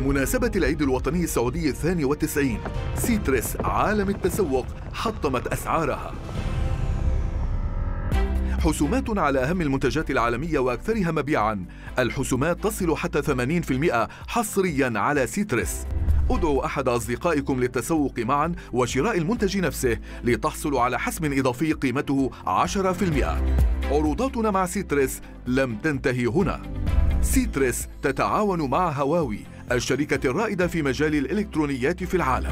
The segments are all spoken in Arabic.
بمناسبة العيد الوطني السعودي 92، سيتروس عالم التسوق حطمت أسعارها. حسومات على أهم المنتجات العالمية وأكثرها مبيعاً. الحسومات تصل حتى 80% حصرياً على سيتروس. ادعوا أحد أصدقائكم للتسوق معاً وشراء المنتج نفسه لتحصلوا على حسم إضافي قيمته 10%. عروضاتنا مع سيتروس لم تنتهي هنا. سيتروس تتعاون مع هواوي الشركة الرائدة في مجال الإلكترونيات في العالم.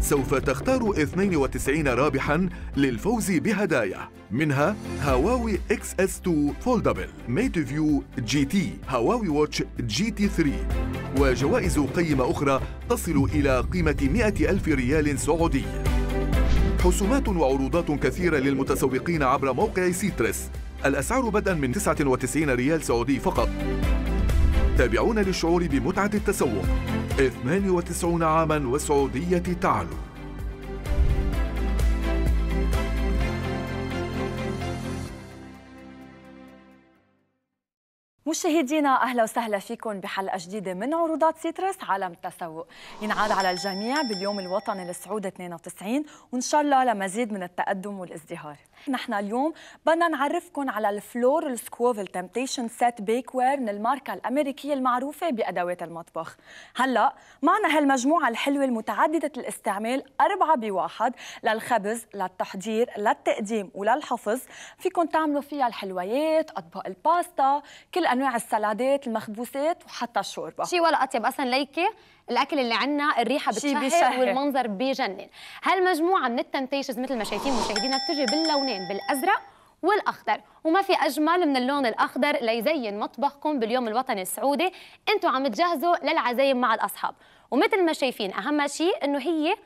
سوف تختار 92 رابحاً للفوز بهدايا، منها هواوي XS2 Foldable، MateView GT، هواوي Watch GT3، وجوائز قيمة أخرى تصل إلى قيمة 100,000 ريال سعودي. حسومات وعروضات كثيرة للمتسوقين عبر موقع سيتروس. الأسعار بدءاً من 99 ريال سعودي فقط. تابعونا للشعور بمتعة التسوق. 92 عاماً والسعودية تعلو. مشاهدينا، أهلا وسهلا فيكم بحلقة جديدة من عروضات سيتروس عالم التسوق. ينعاد على الجميع باليوم الوطني للسعودة 92، وإن شاء الله لمزيد من التقدم والازدهار. نحن اليوم بدنا نعرفكم على الفلورال سكوفل تمبتيشن سيت بيك وير من الماركة الأمريكية المعروفة بأدوات المطبخ. هلا معنا هالمجموعة الحلوة المتعددة الاستعمال 4 ب1 للخبز، للتحضير، للتقديم وللحفظ. فيكم تعملوا فيها الحلويات، أطباق الباستا، كل أنواع السلادات، المخبوسات وحتى الشوربة. شي ولا أطيب أصلاً ليكي. الاكل اللي عندنا الريحه بتشهي والمنظر بيجنن. هالمجموعه من التمبتيشنز مثل ما شايفين مشاهدينا بتجي باللونين، بالازرق والاخضر، وما في اجمل من اللون الاخضر ليزين مطبخكم باليوم الوطني السعودي. انتم عم تجهزوا للعزايم مع الاصحاب، ومثل ما شايفين اهم شيء انه هي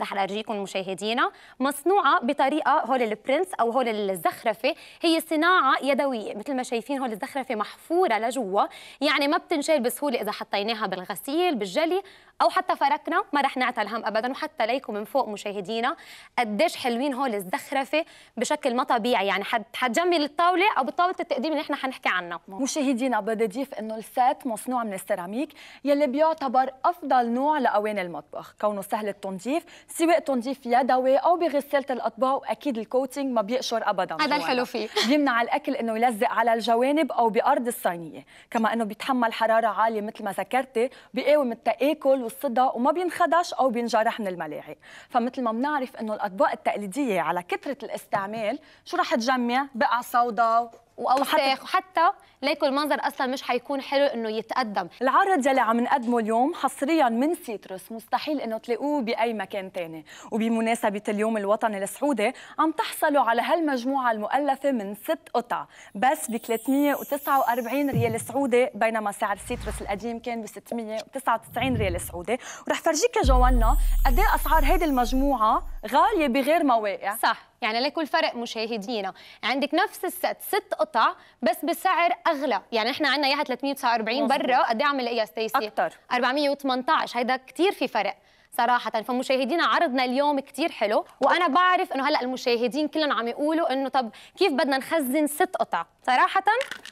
رح ارجيكم مشاهدينا مصنوعه بطريقه هول البرنس او هول الزخرفه، هي صناعه يدويه. مثل ما شايفين هول الزخرفه محفوره لجوا، يعني ما بتنشال بسهوله اذا حطيناها بالغسيل، بالجلي او حتى فركنا ما رح نعتل هم ابدا. وحتى ليكم من فوق مشاهدينا قديش حلوين هول الزخرفه بشكل ما طبيعي، يعني حتجمل الطاوله او بطاوله التقديم اللي احنا حنحكي عنها. مشاهدينا بدي اضيف انه السات مصنوع من السيراميك يلي بيعتبر افضل نوع لاواني المطبخ، كونه سهل التنظيف، سواء تنظيف يدوي او بغساله الاطباق، واكيد الكوتينج ما بيقشر ابدا. هذا الحلو فيه، بيمنع الاكل انه يلزق على الجوانب او بارض الصينيه، كما انه بيتحمل حراره عاليه مثل ما ذكرتي، بيقاوم التاكل والصدى وما بينخدش او بينجرح من الملاعق. فمثل ما بنعرف انه الاطباق التقليديه على كثره الاستعمال شو رح تجمع؟ بقع سودا واوساخ، وحتى ليكو المنظر اصلا مش حيكون حلو انه يتقدم. العرض يلي عم نقدمه اليوم حصريا من سيتروس مستحيل انه تلاقوه باي مكان ثاني، وبمناسبه اليوم الوطني السعودي عم تحصلوا على هالمجموعه المؤلفه من 6 قطع بس ب 349 ريال سعودي، بينما سعر سيتروس القديم كان ب 699 ريال سعودي. ورح فرجيك يا جوانا قد ايه اسعار هيدي المجموعه غاليه بغير مواقع. صح، يعني ليكو الفرق مشاهدينا، عندك نفس الست 6 قطع بس بسعر اغلى. يعني احنا عندنا اياها 349 برا، قد ايه عم نلاقيها ستيسي؟ اكثر، 418. هيدا كثير في فرق صراحة. فمشاهدينا عرضنا اليوم كثير حلو، وانا بعرف انه هلا المشاهدين كلهم عم يقولوا انه طب كيف بدنا نخزن 6 قطع؟ صراحة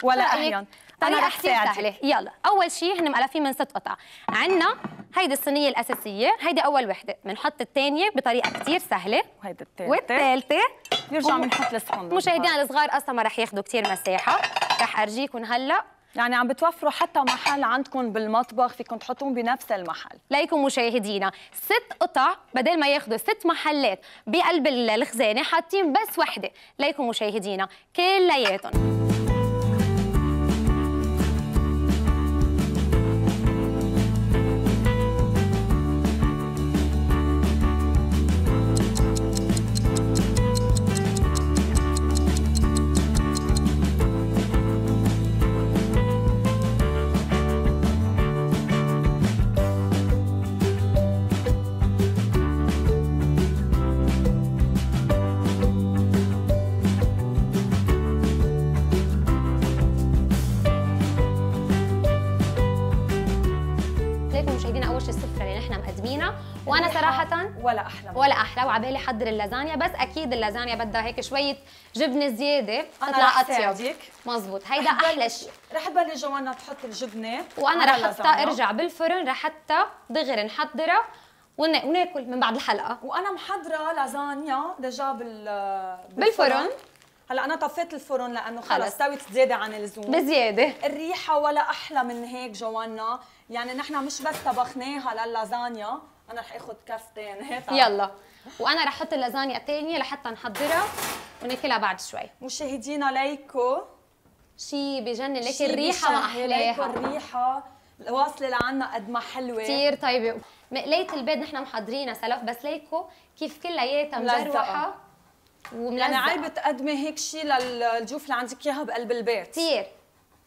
ولا اهين، طريقة كثير سهلة. يلا اول شيء هن مقلفين من 6 قطع. عندنا هيدي الصينية الأساسية، هيدي أول وحدة، بنحط الثانية بطريقة كثير سهلة، وهيدي الثالثة، والثالثة بنرجع بنحط الصحون. مشاهدينا الصغار أصلا ما رح ياخذوا كثير مساحة، رح أرجيكم هلا. يعني عم بتوفروا حتى محل عندكم بالمطبخ فيكم تحطون بنفس المحل. ليكم مشاهدينا 6 قطع بدل ما ياخذوا 6 محلات بقلب الخزانة، حاطين بس وحدة. ليكم مشاهدينا كلياتهم. لحضراتكم مشاهدينا اول شيء السفره اللي نحن مقدمينها، وانا صراحه ولا احلى ولا احلى، وعبالي احضر اللازانيا، بس اكيد اللازانيا بدها هيك شويه جبنه زياده تطلع اطيب. مزبوط، هيدا احلى شيء. رح تبلش جوانا تحط الجبنه، وانا رح احطها ارجع بالفرن رح حتى دغري نحضرها وناكل من بعد الحلقه. وانا محضره لازانيا دجا بالفرن. هلا انا طفيت الفرن لانه خلص استوت زياده عن اللزوم بزياده. الريحه ولا احلى من هيك جوانا، يعني نحن مش بس طبخناها للازانيا، انا رح اخذ كفتين هيك. يلا، وانا رح احط اللازانيا الثانيه لحتى نحضرها وناكلها بعد شوي. مشاهدينا ليكو شي بجنن، ليك الريحه ما احلاها، الريحه واصله لعنا قد ما حلوه كثير طيبه. مقليه البيض نحن محضرينها سلف، بس ليكو كيف كلياتها مجروحه وملزقة. يعني عيب تقدمي هيك شيء للضيوف اللي عندك اياها بقلب البيت كثير،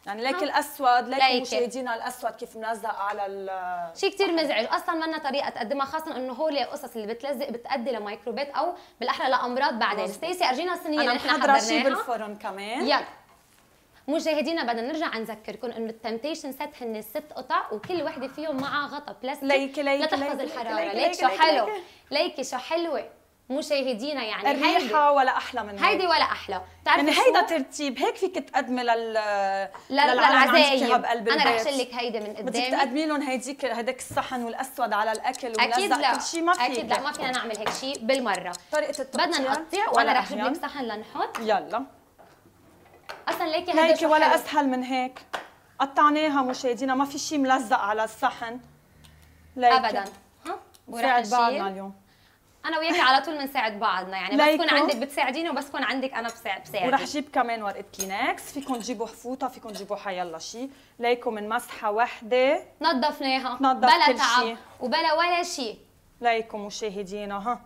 يعني ليك الاسود، ليك مشاهدينا الاسود كيف ملزق على شيء كثير مزعج، اصلا منا طريقه تقدمها، خاصه انه هو القصص اللي بتلزق بتؤدي لميكروبات او بالاحرى لامراض بعدين. ستيسي ارجينا الصينيه اللي نحن حضرناها، انا شيء بالفرن كمان. يلا مشاهدينا بدنا نرجع نذكركم انه التمتيشن ست هن 6 قطع، وكل وحده فيهم معها غطاء بلاستيك لتحفظ الحراره. ليك شو حلو، ليك شو حلوه مشاهدينا، يعني الريحه ولا احلى من هيدي ولا احلى. يعني هيدا ترتيب هيك فيك تقدمي للعزايم. انا رح شلك هيدا من قدامي، بدك تقدمي لهم هيداك الصحن والاسود على الاكل وملزق كل شيء، ما فيك اكيد لا ما فينا نعمل هيك شيء بالمره. طريقه التقطيع بدنا نقطع، وانا رح اجيب لك صحن لنحط. يلا اصلا ليكي هيدا شو ولا اسهل من هيك، قطعناها مشاهدينا ما في شيء ملزق على الصحن ليكي ابدا. ها ورح بعضنا اليوم انا وياك على طول بنساعد بعضنا، يعني بس تكون عندك بتساعديني وبس تكون عندك انا بساعدك. ورح جيب كمان ورقه كلينكس، فيكم تجيبوا حفوطه، فيكم تجيبوا حيلا شيء، ليكم من مسحه واحده نظفناها بلا تعب وبلا ولا شيء. ليكم مشاهدينا ها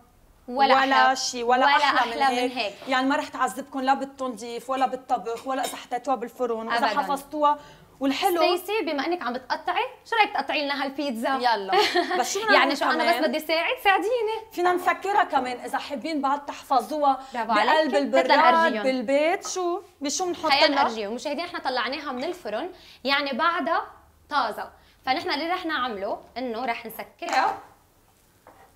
ولا شيء ولا احلى من هيك، يعني ما رح تعذبكم لا بالتنظيف ولا بالطبخ ولا اذا حطيتوها بالفرن واذا حفظتوها. والحلو سيسي بما انك عم بتقطعي، شو رايك تقطعي لنا هالبيتزا؟ يلا بس يعني شو انا بس بدي ساعد، ساعديني فينا نسكرها كمان اذا حابين بعد تحفظوها بقلب البراد بالبيت. شو بشو بنحط لها؟ خلينا نرجيهم مشاهدينا، احنا طلعناها من الفرن يعني بعدها طازه، فنحن اللي رح نعمله انه رح نسكرها.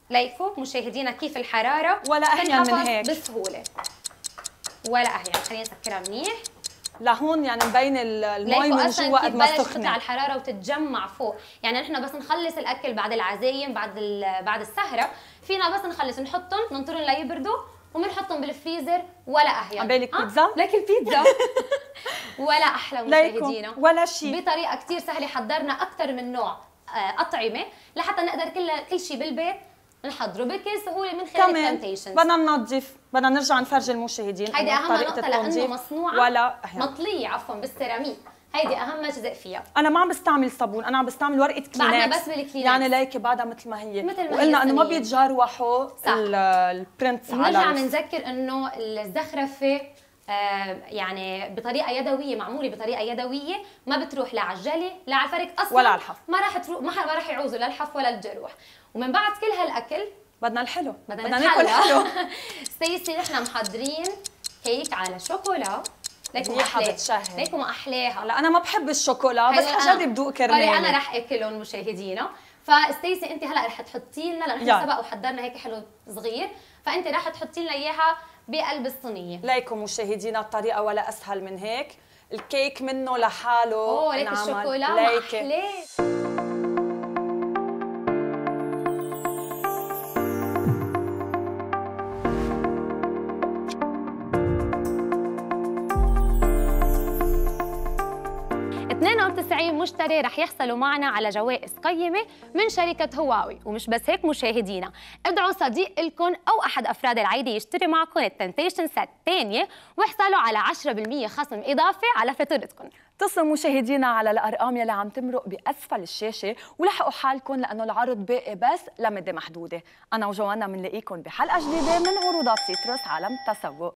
ليكو مشاهدينا كيف الحراره ولا اهين من هيك بسهوله ولا اهين. خلينا نسكرها منيح لهون، يعني مبين المي من جوا قد ما سخنت، تطلع الحراره وتتجمع فوق. يعني نحن بس نخلص الاكل بعد العزايم بعد السهره، فينا بس نخلص نحطهم ننطرهم ليبردوا وبنحطهم بالفريزر ولا اهين. عبالك بيتزا؟ لك البيتزا ولا احلى مشاهدينا ولا شيء. بطريقه كثير سهله حضرنا اكثر من نوع اطعمه لحتى نقدر كل شيء بالبيت نحضره بكل سهوله من خلال التمتيشنز. بدنا ننظف، بدنا نرجع نفرج المشاهدين هيدي اهم نقطه لانه مصنوعه ولا مطليه عفوا بالسيراميك، هيدي اهم جزء فيها. انا ما عم بستعمل صابون، انا عم بستعمل ورقه كلينكس، بعدنا بس بالكلينكس يعني ليكي بعدها مثل ما هي. وقلنا انه ما بيتجروحوا البرنتس على نرجع بنذكر انه الزخرفه يعني بطريقه يدويه، معموله بطريقه يدويه، ما بتروح لا على الجلي لا على الفرك اصلا ولا على الحف، ما راح يعوزوا لا الحف ولا الجروح. ومن بعد كل هالاكل بدنا الحلو، بدنا ناكل حلو. ستيسي نحن محضرين كيك على شوكولا، ليكو احلاها ليكو احلاها. هلا انا ما بحب الشوكولا بس حجرب ذوق كرمالي، انا رح اكلهم مشاهدينا. فستيسي انت هلا رح تحطي لنا، لانه سبق وحضرنا هيك حلو صغير، فانت رح تحطي لنا اياها بقلب الصينيه. ليكم مشاهدينا الطريقه ولا اسهل من هيك، الكيك منه لحاله. اوه ليك الشوكولا ما احلاه. مشتري رح يحصلوا معنا على جوائز قيمة من شركة هواوي. ومش بس هيك مشاهدينا، ادعوا صديق لكم أو أحد أفراد العائلة يشتري معكم التمتيشن ست الثانية واحصلوا على 10% خصم إضافي على فاتورتكم. اتصلوا مشاهدينا على الأرقام يلي عم تمرق بأسفل الشاشة ولحقوا حالكم لأنه العرض باقي بس لمدة محدودة. أنا وجوانا بنلاقيكم بحلقة جديدة من عروضات سيتروس عالم التسوق.